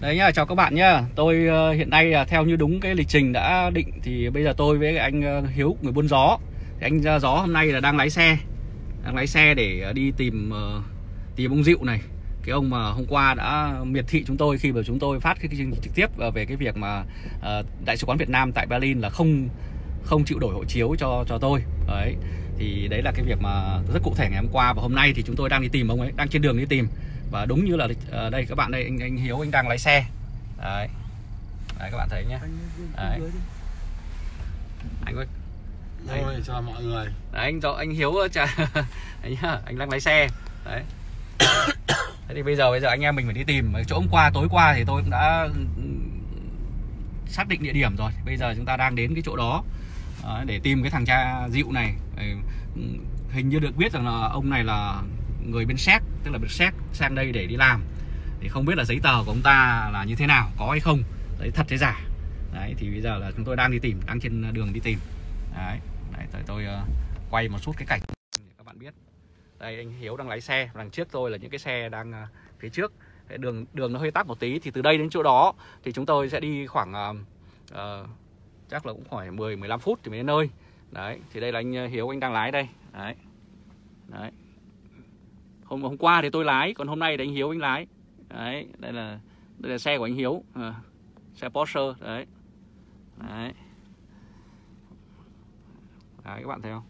Đấy nhá, chào các bạn nhá. Tôi hiện nay theo như đúng cái lịch trình đã định thì bây giờ tôi với anh Hiếu, người buôn gió. Thì anh Gió hôm nay là đang lái xe để đi tìm ông Dịu này, cái ông mà hôm qua đã miệt thị chúng tôi khi mà chúng tôi phát cái chương trình trực tiếp về cái việc mà Đại sứ quán Việt Nam tại Berlin là không chịu đổi hộ chiếu cho tôi. Đấy. Thì đấy là cái việc mà rất cụ thể ngày hôm qua, và hôm nay thì chúng tôi đang đi tìm ông ấy, đang trên đường đi tìm. Và đúng như là đây các bạn, đây anh Hiếu anh đang lái xe. Đấy. Đấy các bạn thấy nhá. Đấy. Anh có... Rồi, chào mọi người. Đấy, anh Hiếu chào anh đang lái xe. Đấy. Thế thì bây giờ anh em mình phải đi tìm chỗ hôm qua. Tối qua thì tôi cũng đã xác định địa điểm rồi. Bây giờ chúng ta đang đến cái chỗ đó để tìm cái thằng cha Dịu này. Hình như được biết rằng là ông này là người bên Séc, tức là bên Séc sang đây để đi làm. Thì không biết là giấy tờ của ông ta là như thế nào, có hay không, đấy, thật hay giả. Đấy, thì bây giờ là chúng tôi đang đi tìm, đang trên đường đi tìm. Đấy, đấy tôi quay một chút cái cảnh để các bạn biết. Đây anh Hiếu đang lái xe, đằng trước tôi là những cái xe đang phía trước. Đường nó hơi tắc một tí, thì từ đây đến chỗ đó thì chúng tôi sẽ đi khoảng chắc là cũng khoảng 10-15 phút thì mới đến nơi. Đấy, thì đây là anh Hiếu anh đang lái đây. Đấy. Đấy. Hôm qua thì tôi lái, còn hôm nay thì anh Hiếu anh lái. Đấy, đây là xe của anh Hiếu, xe Porsche đấy. Đấy. Đấy các bạn thấy không?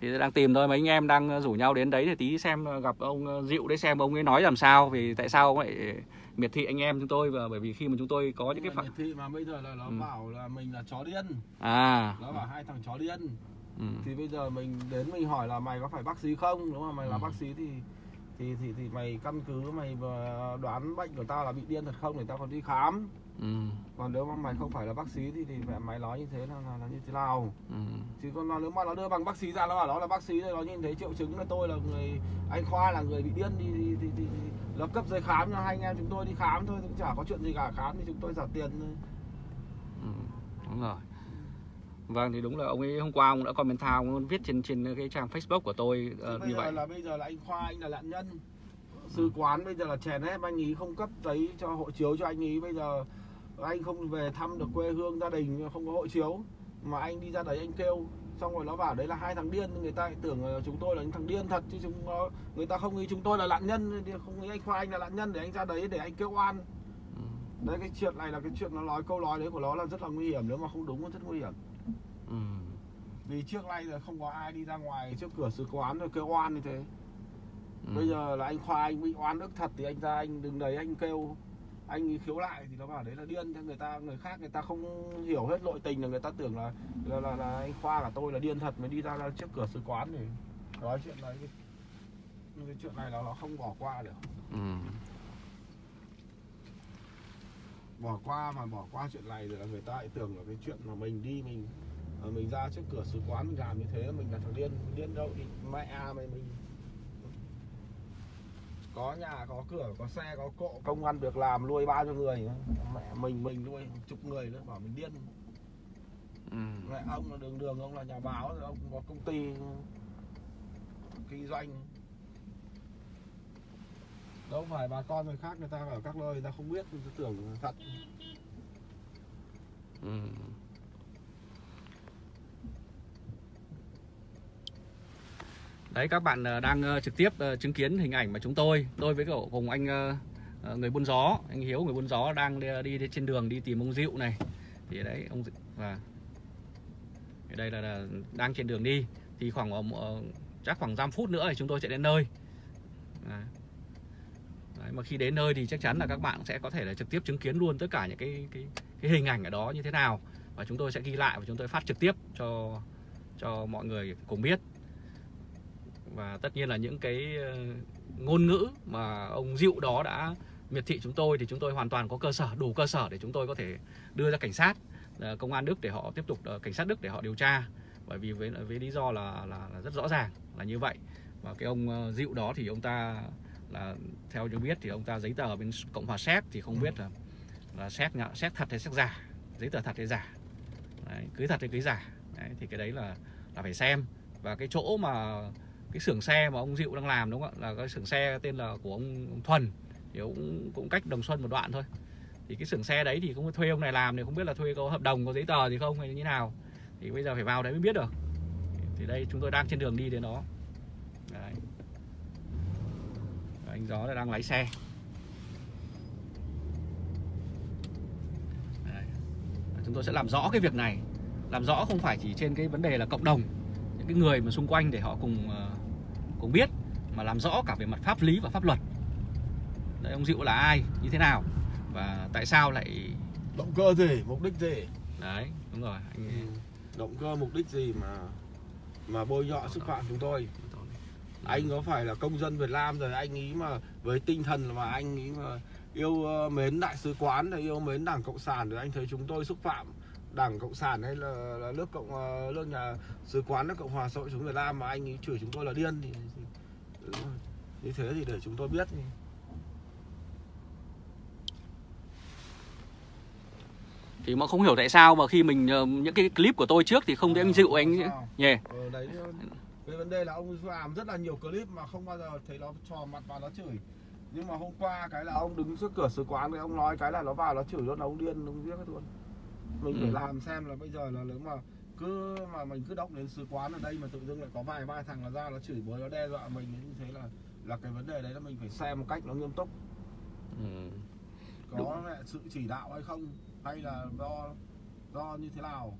Thì đang tìm thôi, mấy anh em đang rủ nhau đến đấy để tí xem gặp ông Dịu đấy, xem ông ấy nói làm sao, vì tại sao ông lại miệt thị anh em chúng tôi, và bởi vì khi mà chúng tôi có những cái phản... miệt thị mà bây giờ là nó bảo là mình là chó điên. À. Nó bảo hai thằng chó điên. Thì bây giờ mình đến mình hỏi là mày có phải bác sĩ không, đúng không? Mày là bác sĩ thì mày căn cứ mày đoán bệnh của tao là bị điên thật không để tao còn đi khám. Còn nếu mà mày không phải là bác sĩ thì mày nói như thế là như thế nào? Chứ còn nếu mà nó đưa bằng bác sĩ ra, nó bảo nó là bác sĩ, nó nhìn thấy triệu chứng là tôi là người, anh Khoa là người bị điên thì nó cấp giấy khám cho hai anh em chúng tôi đi khám thôi, chả có chuyện gì cả. Khám thì chúng tôi trả tiền thôi. Đúng rồi. Vâng, thì đúng là ông ấy hôm qua ông đã comment thao, ông viết trên cái trang Facebook của tôi như vậy. Bây giờ là anh Khoa anh là nạn nhân. Sư quán bây giờ là chèn ép anh ý, không cấp giấy cho hộ chiếu cho anh ý. Bây giờ anh không về thăm được quê hương gia đình, không có hộ chiếu mà anh đi ra đấy anh kêu, xong rồi nó bảo đấy là hai thằng điên. Người ta tưởng chúng tôi là những thằng điên thật chứ người ta không nghĩ chúng tôi là nạn nhân, không nghĩ anh Khoa anh là nạn nhân để anh ra đấy để anh kêu oan. Đấy, cái chuyện này là cái chuyện nó nói, câu nói đấy của nó là rất là nguy hiểm, nếu mà không đúng nó rất nguy hiểm. Vì trước nay là không có ai đi ra ngoài trước cửa sứ quán rồi kêu oan như thế. Bây giờ là anh Khoa anh bị oan ức thật thì anh ra anh đứng đấy anh kêu, anh khiếu lại thì nó bảo đấy là điên. Thế người khác không hiểu hết nội tình, là người ta tưởng là anh Khoa cả tôi là điên thật mới đi ra trước cửa sứ quán để nói chuyện đấy. Cái chuyện này nó không bỏ qua được. Bỏ qua chuyện này rồi là người ta lại tưởng là cái chuyện mà mình đi mình ra trước cửa sứ quán mình làm như thế mình là thằng điên đâu đi mẹ à. Mình có nhà có cửa có xe có cộ, công ăn việc làm, nuôi bao nhiêu người nữa. Mẹ mình nuôi chục người nữa bảo mình điên. Mẹ ông là đường ông là nhà báo, ông có công ty kinh doanh, đâu phải bà con người khác người ta ở các nơi người ta không biết, người ta tưởng thật. Đấy, các bạn đang trực tiếp chứng kiến hình ảnh mà chúng tôi với cùng anh người buôn gió, anh Hiếu người buôn gió đang đi trên đường đi tìm ông Dịu này. Thì đấy ông và đây là đang trên đường đi, thì khoảng chắc khoảng 5 phút nữa thì chúng tôi sẽ đến nơi. Đấy, mà khi đến nơi thì chắc chắn là các bạn sẽ có thể là trực tiếp chứng kiến luôn tất cả những cái hình ảnh ở đó như thế nào, và chúng tôi sẽ ghi lại và chúng tôi phát trực tiếp cho mọi người cùng biết. Và tất nhiên là những cái ngôn ngữ mà ông Dịu đó đã miệt thị chúng tôi thì chúng tôi hoàn toàn có cơ sở, đủ cơ sở để chúng tôi có thể đưa ra cảnh sát, công an Đức để họ tiếp tục, cảnh sát Đức để họ điều tra. Bởi vì với lý do là rất rõ ràng là như vậy. Và cái ông Dịu đó thì ông ta là theo như biết thì ông ta giấy tờ bên Cộng hòa Séc thì không biết là Séc thật hay Séc giả, giấy tờ thật hay giả, đấy, cưới thật hay cưới giả. Đấy, thì cái đấy là phải xem. Và cái chỗ mà cái xưởng xe mà ông Dịu đang làm, đúng không ạ, là cái xưởng xe tên là của ông Thuần, thì cũng cách Đồng Xuân một đoạn thôi. Thì cái xưởng xe đấy thì cũng thuê ông này làm, thì không biết là thuê có hợp đồng, có giấy tờ gì không hay như nào. Thì bây giờ phải vào đấy mới biết được. Thì đây chúng tôi đang trên đường đi đến đó. Đấy. Anh Gió đang lái xe. Đấy. Chúng tôi sẽ làm rõ cái việc này. Làm rõ không phải chỉ trên cái vấn đề là cộng đồng, những cái người mà xung quanh để họ cùng biết, mà làm rõ cả về mặt pháp lý và pháp luật. Đấy, ông Dịu là ai, như thế nào và tại sao lại động cơ gì, mục đích gì. Đấy, đúng rồi. Anh... động cơ mục đích gì mà bôi nhọ xúc phạm chúng tôi. Anh có phải là công dân Việt Nam rồi, anh ý mà với tinh thần mà anh ý mà yêu mến đại sứ quán, rồi yêu mến Đảng Cộng sản, rồi anh thấy chúng tôi xúc phạm Đảng Cộng sản hay là nước nhà sứ quán nước Cộng hòa xã hội chủ nghĩa Việt Nam mà anh ý chửi chúng tôi là điên thì như thế thì để chúng tôi biết. Thì mà không hiểu tại sao mà khi mình những cái clip của tôi trước thì không thấy anh Dịu anh nhỉ. Đấy, cái vấn đề là ông làm rất là nhiều clip mà không bao giờ thấy nó trò mặt vào nó chửi. Nhưng mà hôm qua cái là ông đứng trước cửa sứ quán thì ông nói cái là nó vào nó chửi luôn, ông điên, ông giết luôn. Mình phải làm xem là bây giờ là nếu mà cứ mà mình cứ động đến sứ quán ở đây mà tự dưng lại có vài ba thằng nó ra nó chửi bới nó đe dọa mình như thế là cái vấn đề đấy là mình phải xem một cách nó nghiêm túc. Có sự chỉ đạo hay không, hay là do như thế nào.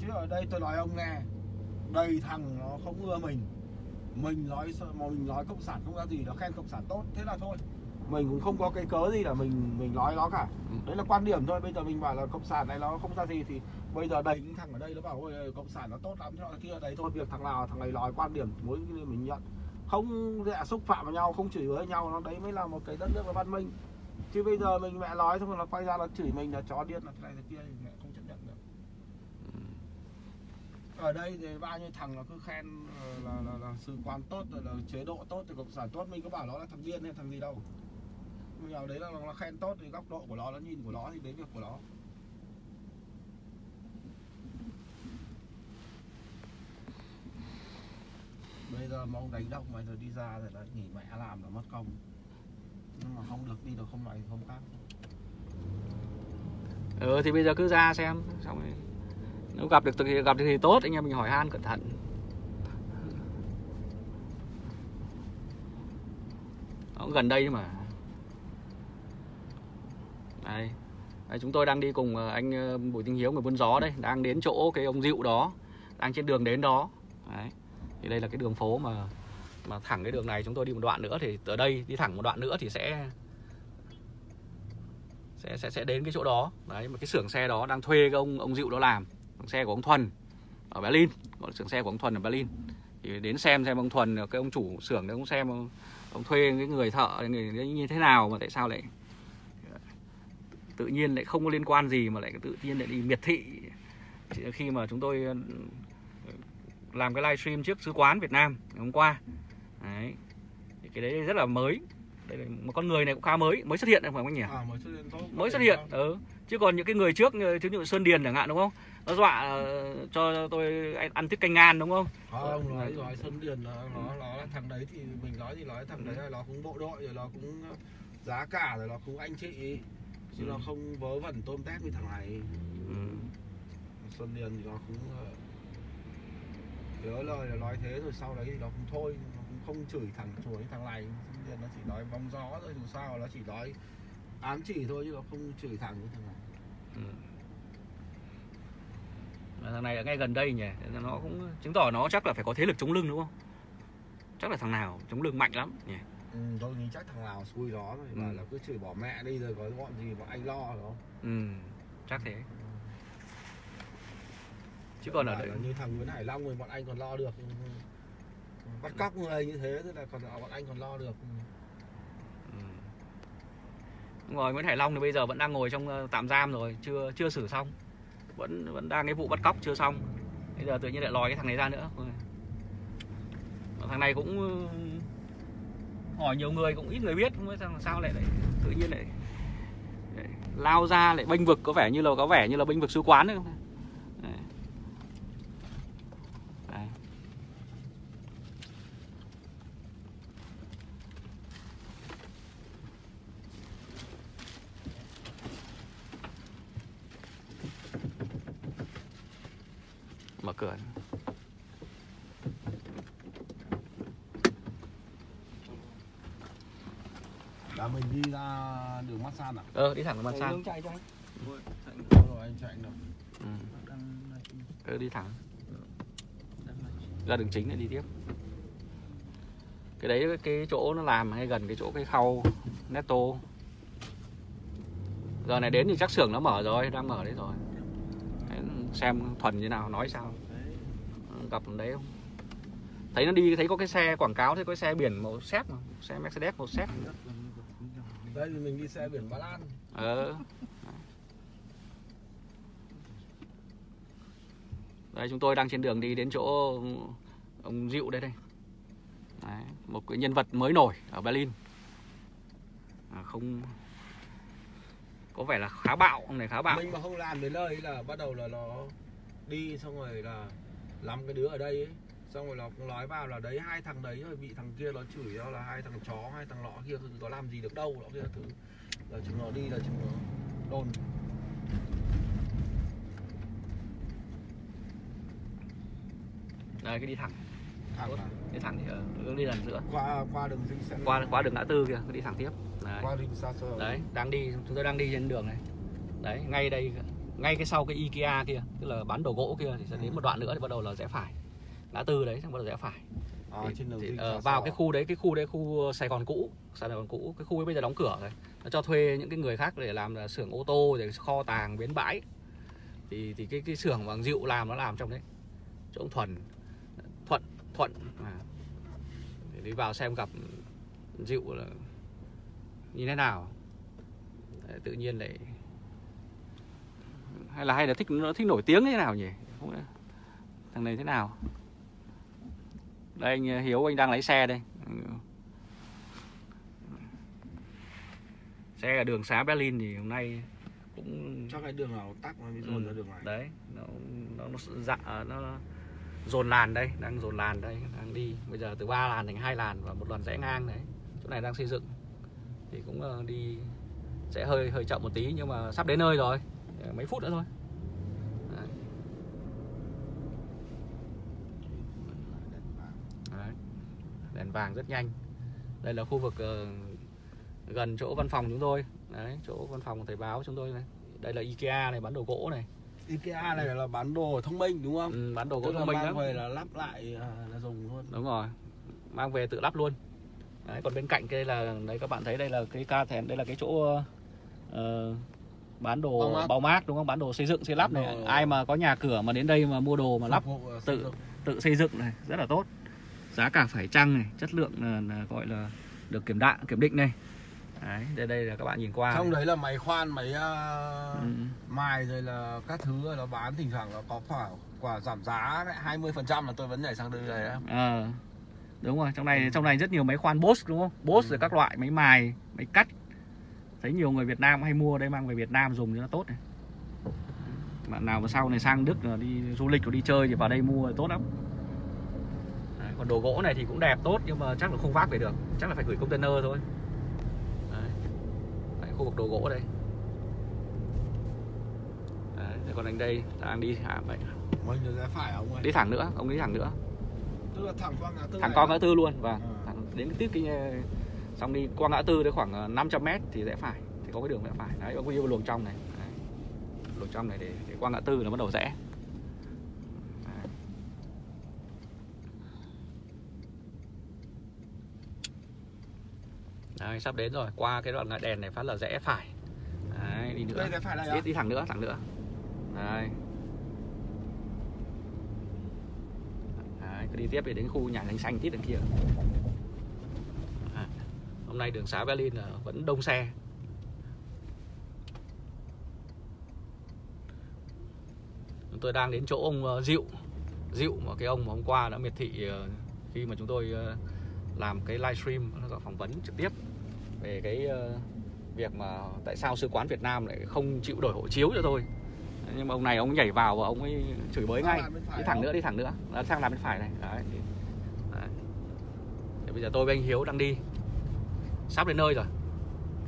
Chứ ở đây tôi nói ông nghe, đầy thằng nó không ưa mình, mình nói cộng sản không ra gì, nó khen cộng sản tốt thế là thôi, mình cũng không có cái cớ gì là mình nói nó cả. Đấy là quan điểm thôi. Bây giờ mình bảo là cộng sản này nó không ra gì thì bây giờ đầy những thằng ở đây nó bảo ôi cộng sản nó tốt lắm cho kia đấy thôi, việc thằng nào thằng này nói quan điểm mỗi mình nhận, không xúc phạm vào nhau, không chửi với nhau, nó đấy mới là một cái đất nước văn minh. Chứ bây giờ mình mẹ nói xong rồi nó quay ra nó chửi mình là chó điên là thế này thế kia thì mẹ không chấp nhận được. Ở đây thì bao nhiêu thằng nó cứ khen là sứ quán tốt rồi là chế độ tốt rồi cộng sản tốt, mình có bảo nó là thằng điên hay thằng gì đâu. Bây giờ đấy là nó khen tốt thì góc độ của nó nhìn của nó thì đấy việc của nó. Bây giờ mà ông đánh động mày rồi đi ra rồi là nghỉ mẹ làm là mất công. Nhưng mà không được đi được không lại không khác. Thì bây giờ cứ ra xem xong rồi. Nếu gặp được thì tốt, anh em mình hỏi han cẩn thận. Nó gần đây mà. Đây. Đây, chúng tôi đang đi cùng anh Bùi Thanh Hiếu, người buôn gió đây, đang đến chỗ cái ông Dịu đó, đang trên đường đến đó. Đấy. Thì đây là cái đường phố mà thẳng cái đường này chúng tôi đi một đoạn nữa thì ở đây đi thẳng một đoạn nữa thì sẽ đến cái chỗ đó. Đấy, mà cái xưởng xe đó đang thuê cái ông Dịu đó làm, xưởng xe của ông Thuần ở Berlin, gọi xưởng xe của ông Thuần ở Berlin. Thì đến xem ông Thuần, cái ông chủ xưởng đấy, cũng xem ông thuê cái người thợ người như thế nào mà tại sao lại tự nhiên lại không có liên quan gì mà lại tự nhiên lại đi miệt thị. Khi mà chúng tôi làm cái livestream trước sứ quán Việt Nam ngày hôm qua. Đấy. Thì cái đấy rất là mới. Đây là một con người này cũng khá mới xuất hiện đấy phải không anh nhỉ? À, mới xuất hiện. Chứ còn những cái người trước như thí dụ Xuân Điền chẳng hạn đúng không? Nó dọa cho tôi ăn tiết canh ngan đúng không? Không, nói rồi Xuân Điền nó là thằng đấy thì mình nói thì nói thằng đấy nó cũng bộ đội rồi, nó cũng giá cả rồi, nó cũng anh chị. Chứ nó không vớ vẩn tôm tép như thằng này. Xuân Điền thì nó cũng nhớ lời là nói thế rồi sau đấy thì nó cũng thôi, nó cũng không chửi thẳng chuối thằng này. Xuân Điền nó chỉ nói bóng gió thôi, dù sao nó chỉ nói ám chỉ thôi chứ nó không chửi thẳng như thằng này. Thằng này ở ngay gần đây nhỉ, nó cũng chứng tỏ nó chắc là phải có thế lực chống lưng đúng không? Chắc là thằng nào chống lưng mạnh lắm nhỉ. Tôi nghĩ chắc thằng nào xui đó rồi mà là cứ chửi bỏ mẹ đi rồi có gọn gì mà anh lo đúng không? Chắc thế. Chứ còn ở đây như thằng Nguyễn Hải Long thì bọn anh còn lo được, bắt cóc người như thế tức là còn bọn anh còn lo được. Đúng rồi, Nguyễn Hải Long thì bây giờ vẫn đang ngồi trong tạm giam rồi, chưa xử xong, vẫn đang cái vụ bắt cóc chưa xong, bây giờ tự nhiên lại lòi cái thằng này ra nữa. Thằng này cũng hỏi nhiều người, cũng ít người biết, không biết sao lại tự nhiên lại lao ra lại bênh vực, có vẻ như là bênh vực sứ quán đấy. cửa. Là mình đi ra đường Masan à? Đi thẳng đường Masan. Chạy cho anh. Anh chạy được. Đi thẳng. Ra đường chính lại đi tiếp. Cái đấy cái chỗ nó làm hay gần cái chỗ cái khâu Netto. Giờ này đến thì chắc xưởng nó mở rồi, đang mở đấy rồi. Xem Thuần như nào, nói sao. Gặp đấy không? Thấy nó đi, thấy có cái xe quảng cáo, thấy có cái xe biển màu Séc, xe Mercedes màu Séc. Đây thì mình đi xe biển Ba Lan. Đây chúng tôi đang trên đường đi đến chỗ ông Dịu đây đây. Đấy, một cái nhân vật mới nổi ở Berlin. Không có vẻ là khá bạo, ông này khá bạo. Mình mà không làm đến nơi là bắt đầu là nó đi xong rồi là lắm cái đứa ở đây ấy. Xong rồi nó cũng nói vào là đấy hai thằng đấy rồi bị thằng kia nó chửi nó là hai thằng chó, hai thằng lọ kia nó làm gì được đâu, nó kia thứ là chúng nó đi là chúng nó đồn. Đây cái đi thẳng. Đi thẳng thì hướng đi lần giữa. Qua đường dinh sẽ qua đường ngã tư kìa, cứ đi thẳng tiếp. Đấy. Qua đường xa xôi. Đấy, đang đi, chúng tôi đang đi trên đường này. Đấy, ngay đây ngay cái sau cái IKEA kia, tức là bán đồ gỗ kia thì sẽ đến một đoạn nữa thì bắt đầu là rẽ phải. Ngã tư đấy xong bắt đầu rẽ phải. Vào cái khu đấy, khu Sài Gòn cũ, cái khu ấy bây giờ đóng cửa rồi. Nó cho thuê những cái người khác để làm là xưởng ô tô rồi kho tàng bến bãi. Thì cái xưởng bằng Dịu làm nó làm trong đấy. Chỗ ông Thuận để đi vào xem gặp Dịu là như thế nào. Đấy, tự nhiên lại hay là thích nó nổi tiếng như thế nào nhỉ? Không, thằng này thế nào? Đây anh Hiếu, anh đang lái xe đây. Xe ở đường xá Berlin thì hôm nay cũng chắc cái đường nào tắc mới dồn ra đường này. Đấy, nó dồn làn đây, đang đi. Bây giờ từ 3 làn thành 2 làn và một làn rẽ ngang đấy. Chỗ này đang xây dựng. Thì cũng đi sẽ hơi chậm một tí nhưng mà sắp đến nơi rồi. Mấy phút nữa thôi. Đấy. Đấy. Đèn vàng rất nhanh. Đây là khu vực gần chỗ văn phòng chúng tôi. Đấy, chỗ văn phòng Thời báo chúng tôi này. Đây là IKEA này, bán đồ gỗ này. IKEA này là bán đồ thông minh đúng không? Bán đồ gỗ thông minh lắm. Mang về là lắp lại là dùng luôn. Đúng rồi. Mang về tự lắp luôn. Đấy, còn bên cạnh kia là đấy các bạn thấy đây là cái đây là cái chỗ bán đồ bao mát đúng không? Bán đồ xây dựng xây lắp này. Ai mà có nhà cửa mà đến đây mà mua đồ mà lắp tự xây dựng này rất là tốt. Giá cả phải chăng này, chất lượng là gọi là được kiểm định này. Đấy, đây là các bạn nhìn qua. Trong đấy là máy khoan, máy mài rồi là các thứ nó bán thỉnh thoảng nó có quả giảm giá 20% là tôi vẫn nhảy sang đây này. Đúng rồi, trong này rất nhiều máy khoan Bosch đúng không? Bosch rồi các loại máy mài, máy cắt. Thấy nhiều người Việt Nam hay mua đây mang về Việt Nam dùng cho nó tốt này. Bạn nào mà sau này sang Đức đi du lịch rồi đi chơi thì vào đây mua thì tốt lắm. Đấy, còn đồ gỗ này thì cũng đẹp tốt nhưng mà chắc là không vác về được, chắc là phải gửi container thôi. Khu vực đồ gỗ đây. Đấy, còn anh đây đang đi vậy. Đi thẳng nữa, ông đi thẳng nữa. Tức là thẳng qua ngã tư. Thẳng qua ngã tư luôn và đến tiếp cái xong đi qua ngã tư đấy khoảng 500 m thì rẽ phải, thì có cái đường rẽ phải. Đấy, ông đi luồng trong này. Đấy. Luồng trong này để qua ngã tư là bắt đầu rẽ. Đấy. Đấy, sắp đến rồi, qua cái đoạn đèn này phát là rẽ phải. Đấy, đi nữa. Đi thẳng nữa. Đấy. Đấy, cứ đi tiếp để đến khu nhà đánh xanh tiếp đằng kia. Đấy. Hôm nay đường xá Berlin là vẫn đông xe. Tôi đang đến chỗ ông Dịu mà cái ông mà hôm qua đã miệt thị khi mà chúng tôi làm cái livestream phỏng vấn trực tiếp về cái việc mà tại sao sứ quán Việt Nam lại không chịu đổi hộ chiếu cho tôi. Nhưng mà ông này ông nhảy vào và ông ấy chửi bới ngay. Đi thẳng nữa. Nó sang làm bên phải này. Đấy. Đấy. Thì bây giờ tôi với anh Hiếu đang đi. Sắp đến nơi rồi.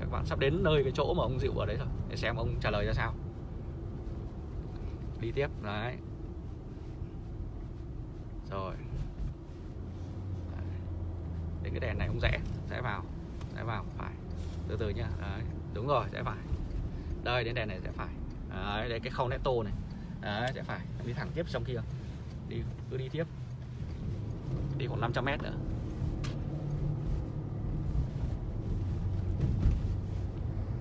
Các bạn sắp đến nơi cái chỗ mà ông Dịu ở đấy rồi. Để xem ông trả lời ra sao. Đi tiếp. Đấy. Rồi đến cái đèn này cũng rẽ vào, phải từ từ nhá. Đấy, đúng rồi, rẽ phải. Đây, đến đèn này rẽ phải. Đấy, đến cái khâu nét tô này. Đấy, rẽ phải, đi thẳng tiếp trong kia. Đi, cứ đi tiếp. Đi khoảng 500 m nữa.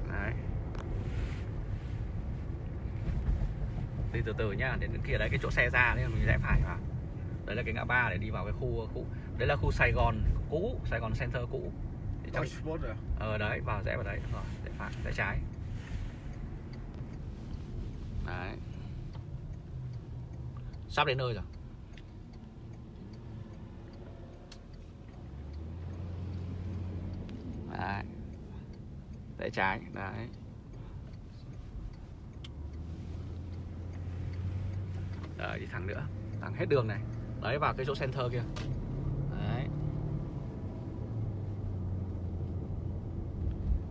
Đấy. Đi từ từ nhá, đến kia đấy, cái chỗ xe ra đấy mình rẽ phải vào. Đấy là cái ngã ba để đi vào cái khu cũ. Đấy là khu Sài Gòn cũ, Sài Gòn Center cũ. Trong... đấy, vào rẽ vào đấy. Rồi, rẽ phải, rẽ trái. Đấy. Sắp đến nơi rồi. Đấy. Rẽ trái, đấy. Đấy, đi thẳng nữa, thẳng hết đường này. Đấy, vào cái chỗ center kia. Đấy.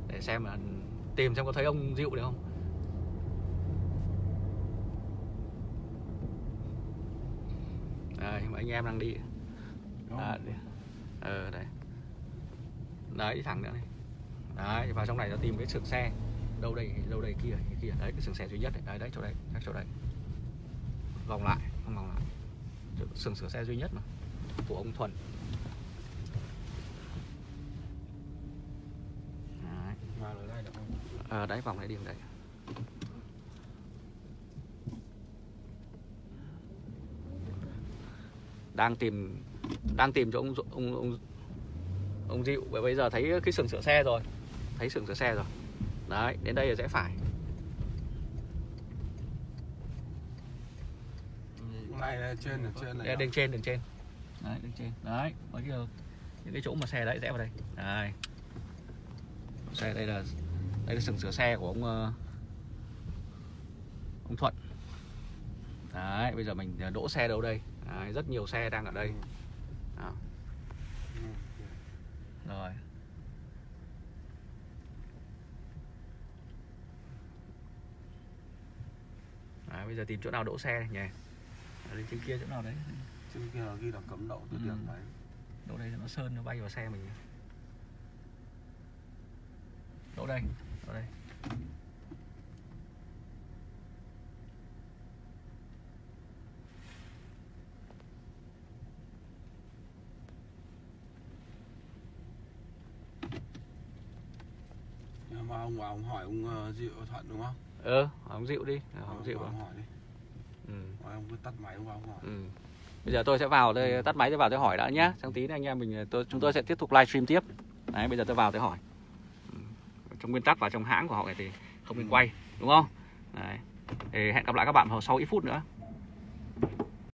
Để xem là tìm có thấy ông Dịu được không. Đấy, mà anh em đang đi. Đấy. Đấy, đi thẳng nữa này. Đấy, vào trong này nó tìm cái xưởng xe. Đâu đây kia, kia. Đấy, cái xưởng xe duy nhất này. Đấy, đấy, chỗ đây, các chỗ đây. Vòng lại, không vòng lại. Xưởng sửa xe duy nhất mà của ông Thuần. Đấy, vòng này đi đây. Đang tìm cho ông Dịu. Bây giờ thấy cái xưởng sửa xe rồi. Đấy, đến đây là rẽ phải. Đây, trên. Đấy, đường trên. Đấy, mấy cái những cái chỗ mà xe đấy rẽ vào đây. Đấy. Xe đây là xưởng sửa xe của ông Thuận. Đấy, bây giờ mình đỗ xe đâu đây? Đấy, rất nhiều xe đang ở đây. Đó. Rồi. Đấy, bây giờ tìm chỗ nào đỗ xe nhỉ? Ở trên kia chỗ nào đấy? Trên kia ghi là cấm đậu từ điểm đấy. Đỗ đây nó sơn nó bay vào xe mình. Đỗ đây. Nhưng mà ông vào ông hỏi ông Dịu Thuận đúng không? Ông Dịu đi, ông hỏi đi. Ông cứ tắt máy vào, ông hỏi. Bây giờ tôi sẽ vào đây, tắt máy tôi vào tôi hỏi đã nhá. Sáng tí nữa anh em chúng tôi sẽ tiếp tục livestream tiếp. Đấy, bây giờ tôi vào tôi hỏi. Trong nguyên tắc và trong hãng của họ thì không nên quay, đúng không? Đấy. Thì hẹn gặp lại các bạn sau ít phút nữa.